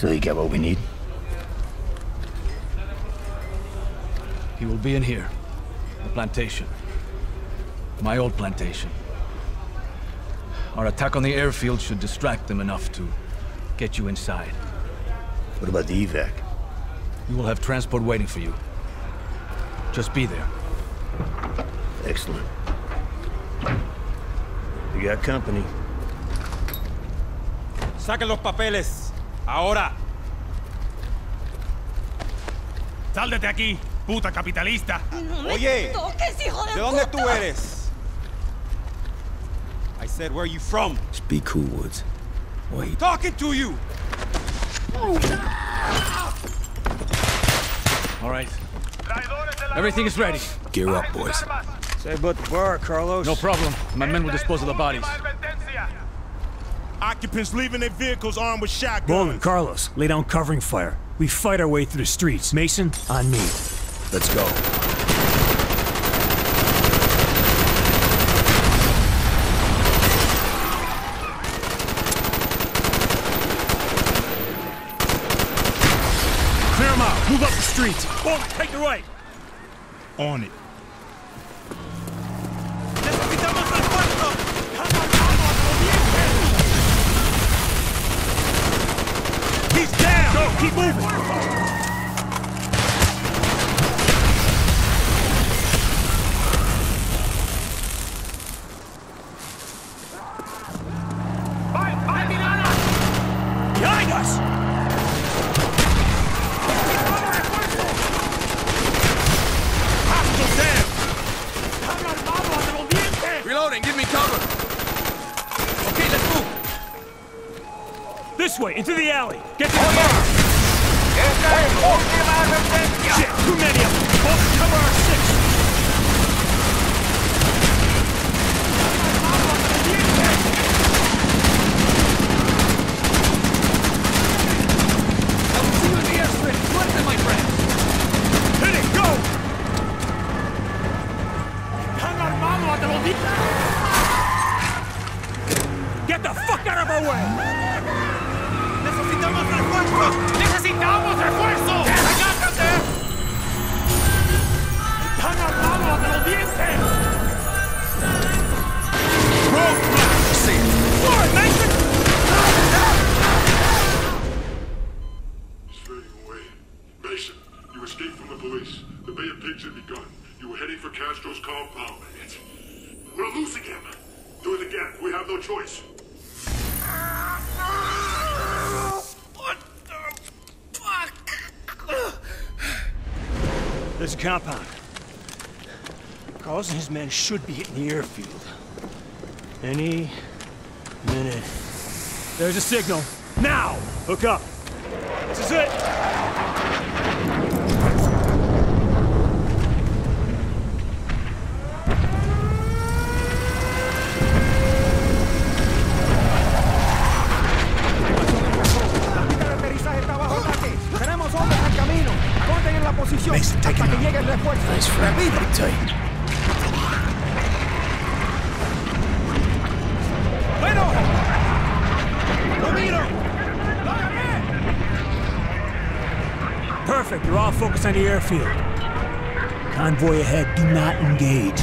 So you get what we need? He will be in here. The plantation. My old plantation. Our attack on the airfield should distract them enough to get you inside. What about the evac? You will have transport waiting for you. Just be there. Excellent. You got company. Saquen los papeles. Ahora. Sal de aquí, puta capitalista. Oye, ¿de dónde tú eres? I said, where are you from? Just be cool, Woods. Wait. Talking to you! All right. Everything is ready. Gear up, boys. Say about the bar, Carlos. No problem. My men will dispose of the bodies. Occupants leaving their vehicles armed with shotguns. Bowman, Carlos, lay down covering fire. We fight our way through the streets. Mason, on me. Let's go. Clear them out. Move up the streets. Bowman, take the right. On it. He's down! Go, keep moving! Behind us! This way, into the alley. Get to the bar. Shit, too many of them. Both cover our six. I will see you in the airstrip. Let them, my friend. Hit it, go! Get the fuck out of our way! ¡Necesitamos refuerzos! ¡Agárrate! ¡Están armados de los dientes! ¡Forward, Mason! Straight away. Mason, you escaped from the police. The Bay of Pigs had begun. You were heading for Castro's compound. We're losing him. Through the gap, we have no choice. There's a compound. Carlos and his men should be hitting the airfield. Any minute. There's a signal. Now! Hook up. This is it! Mason, take him out. Nice friend. Pretty tight. Perfect. You're all focused on the airfield. Convoy ahead. Do not engage.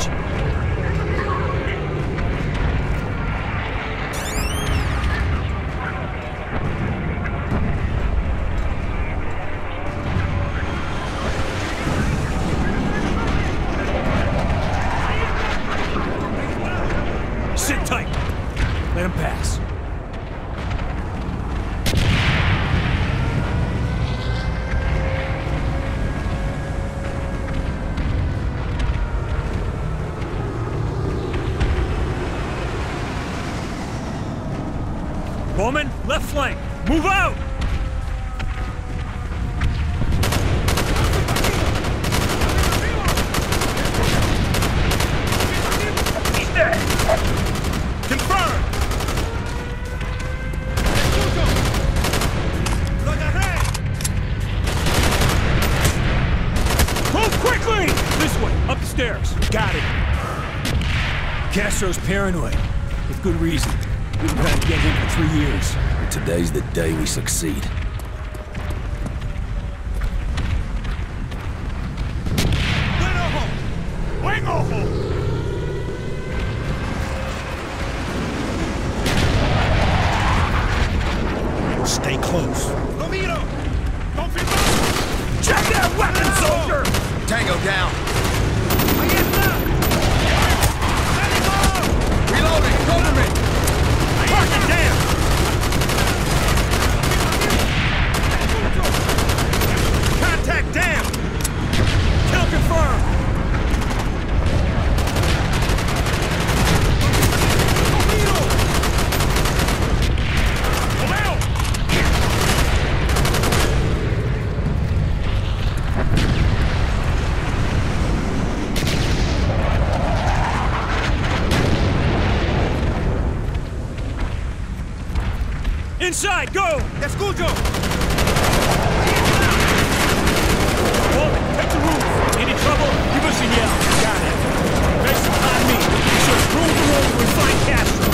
Bowman, left flank. Move out! He's dead! Confirmed! Lo agarré! Move quickly! This way, up the stairs. Got it. Castro's paranoid, with good reason. We've been trying to get him for 3 years. Today's the day we succeed. down. Reloading, go to me. Mark it down. Contact down. Kill confirmed. Inside, go! Escucho! Bowman, take the roof! Any trouble? Give us a yell. Got it. Mason, behind me. We should screw the road and find Castro.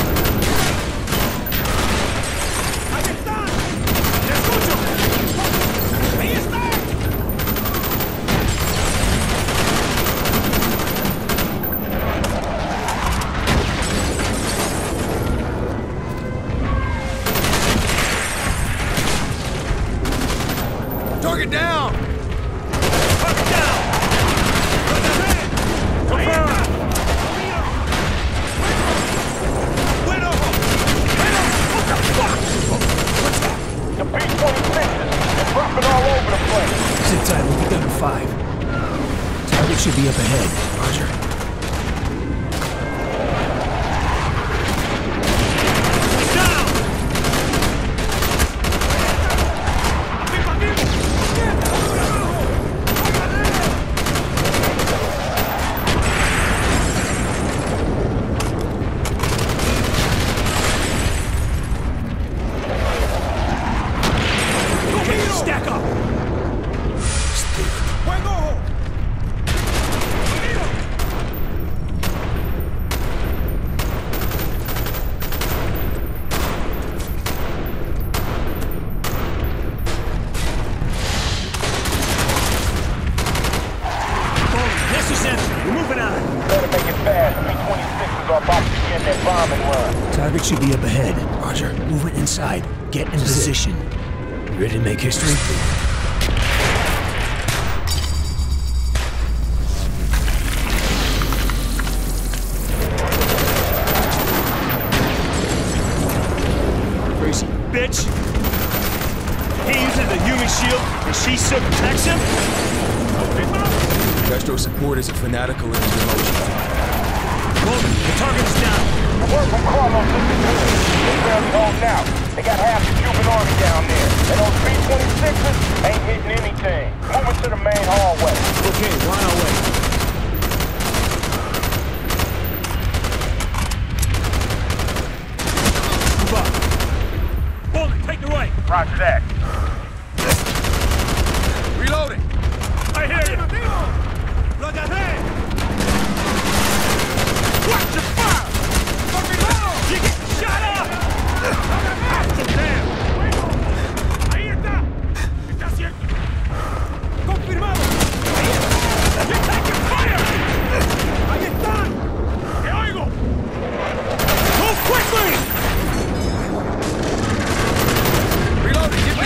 Ahí está! Escucho! Ahí Target down! Target down! Confirm! Bueno! Bueno! What the fuck? What's that? The B-26s! They're dropping all over the place! Sit tight, we'll be done in 5. Target should be up ahead. Roger. Target should be up ahead. Roger. Move it inside. Get in position. You ready to make history? Crazy bitch! He uses the human shield and she still protects him? Castro's supporters are fanatical in his emotions. Bowman, the target's down. The work from Carlos is completed. They barely holding out. They got half the Cuban army down there. And those B-26s ain't hitting anything. Moving to the main hallway. Okay, we're on our way. Move up. Bowman, take the right. Roger that. Reloading. I hear you. Look at that. Watch your fire! Don't be loud! You get shot up! Ahí está! Está cierto! Confirmado! Ahí está! You're taking fire! Ahí está! Te oigo! Move quickly! Reloading! Get me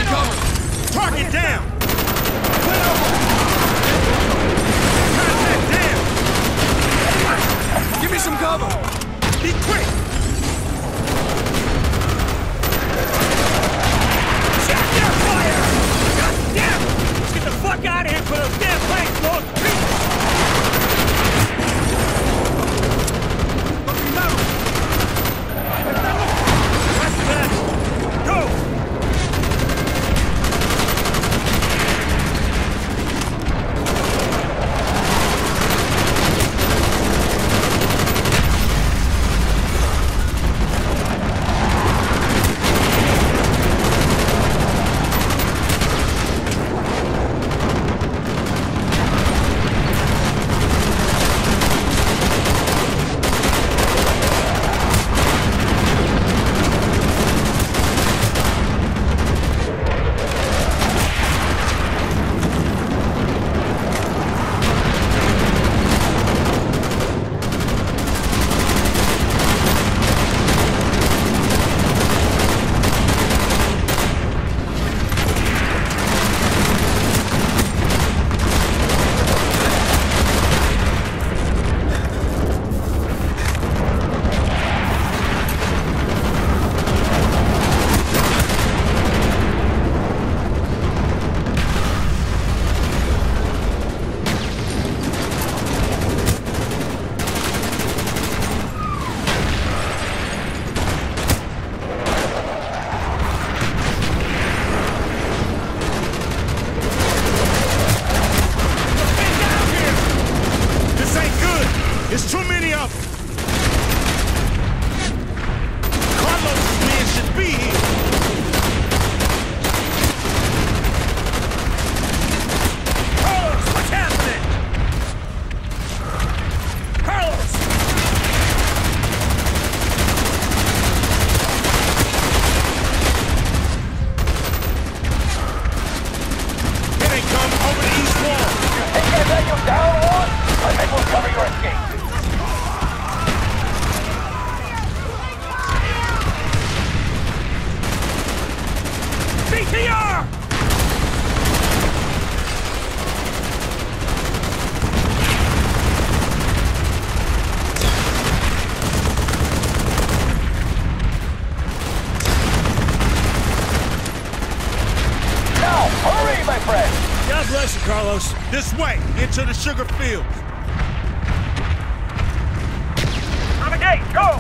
There's too many of them. Carlos' men should be here. Carlos, what's happening? Carlos! Here they come over the east wall. They can't let you down, Lord. I think we'll cover your escape. BTR! Now, hurry, my friend! God bless you, Carlos. This way, into the sugar field. On the gate, go!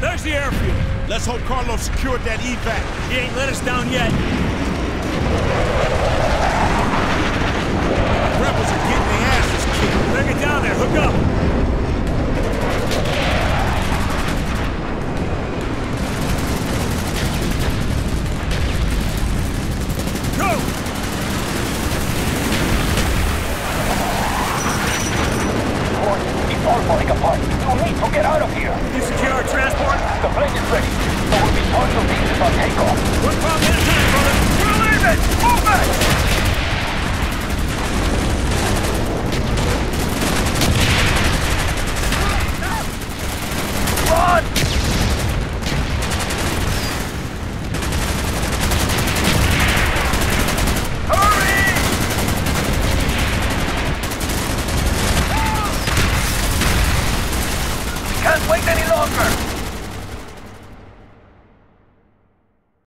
There's the airfield. Let's hope Carlos secured that evac. He ain't let us down yet. Rebels are getting their asses kicked. Bring it down there. Hook up. Go! Lord, it's all falling apart. You need to get out of here. You secure our transport? The plane is ready, but we'll be torn to pieces on takeoff. 1 pound at a time, brother. We're leaving! Move back! Run! Hurry! Can't wait any longer!